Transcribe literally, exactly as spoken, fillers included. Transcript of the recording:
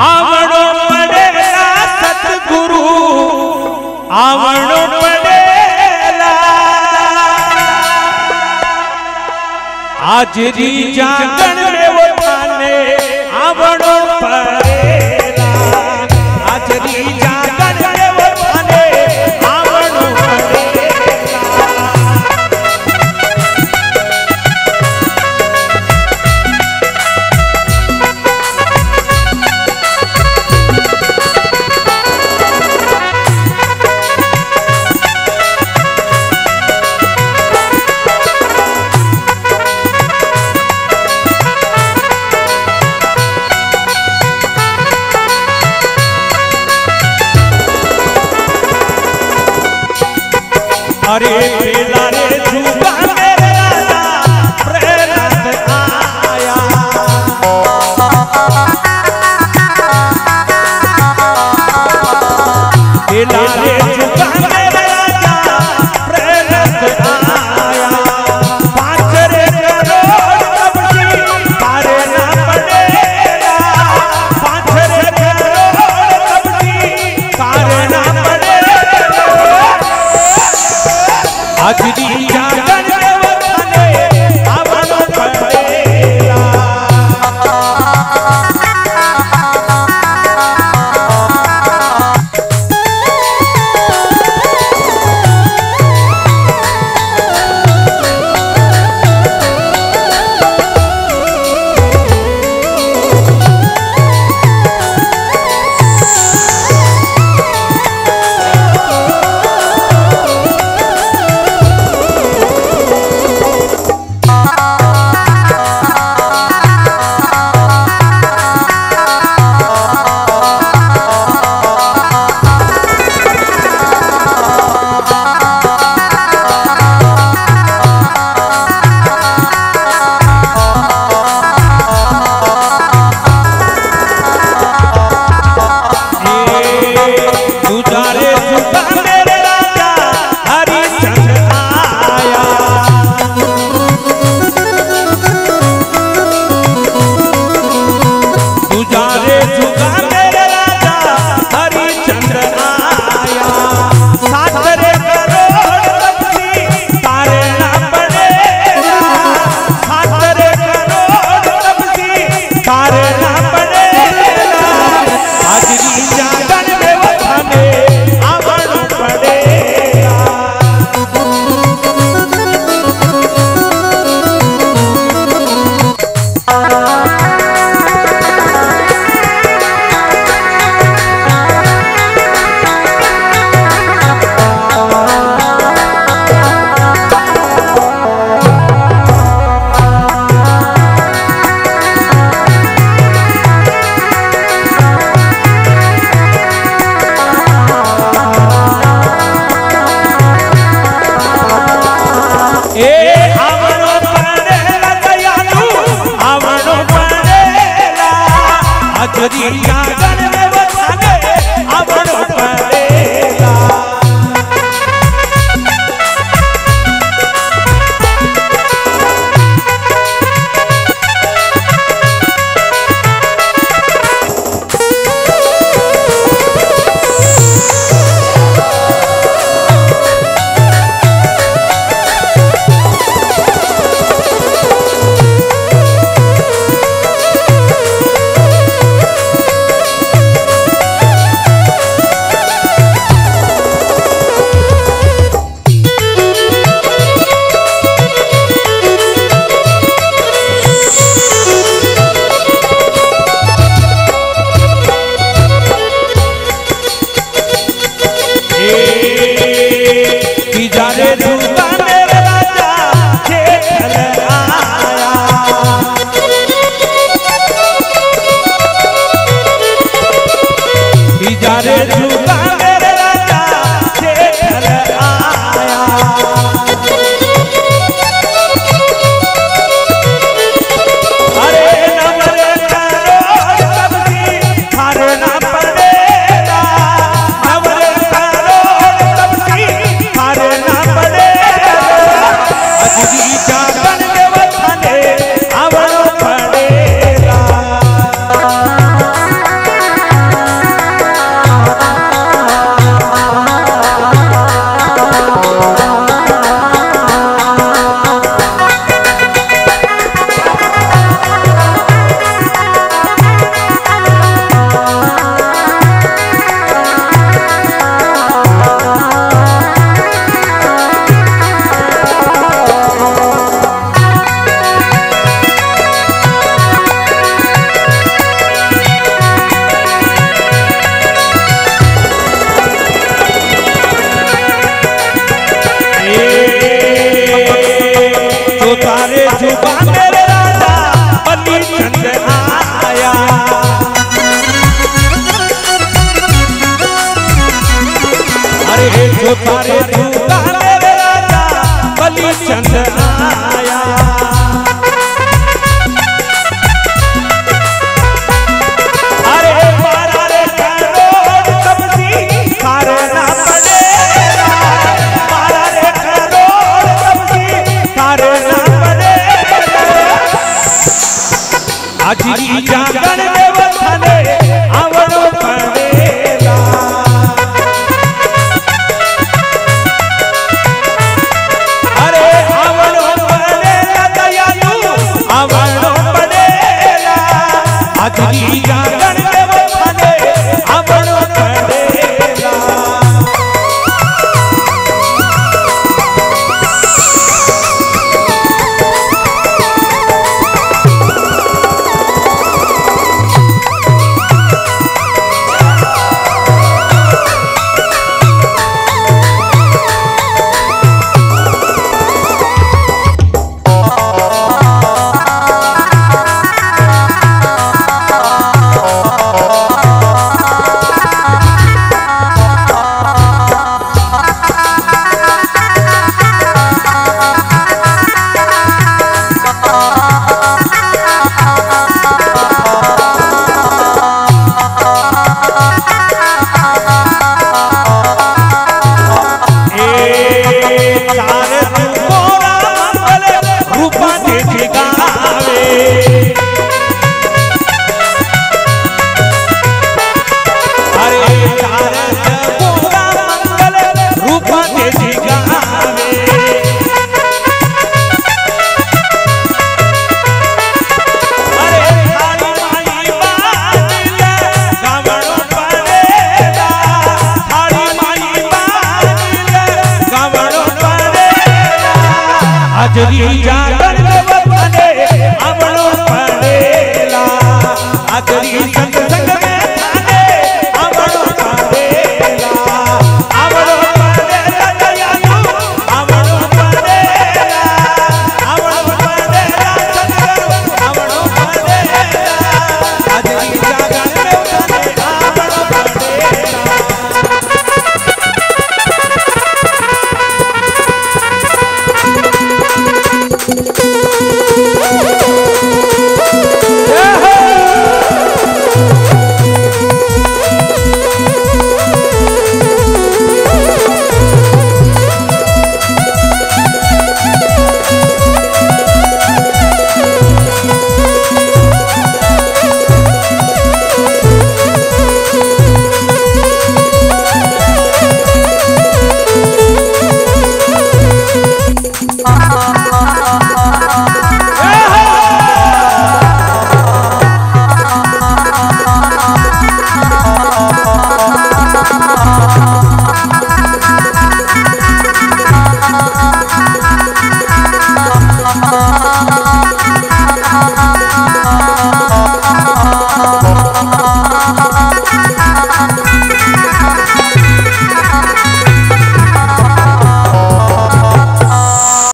आवड़ो पड़ेला सतगुरु आवड़ो पड़ेला आजरी जागण में वो पाने आवड़ो पड़ेला आजरी जागण में वो पाने आवड़ो अरे बेला रे जुगा मेरा प्रेरत आया बेला रे जुगा मेरा प्रेरत आया पाँच रे करोड़ कपड़ी पारे ना पड़ेगा पाँच रे करोड़ कपड़ी पारे ना पड़ेगा आजरी जागण में वो पाने आवड़ो पड़ेला आजरी जागण में वो पाने आवड़ो पड़ेला पारे दूता मेरे राजा बलि चंद आया। अरे पारा रे करो कबजी करना पड़ेगा, पारा रे करो कबजी करना पड़ेगा। आज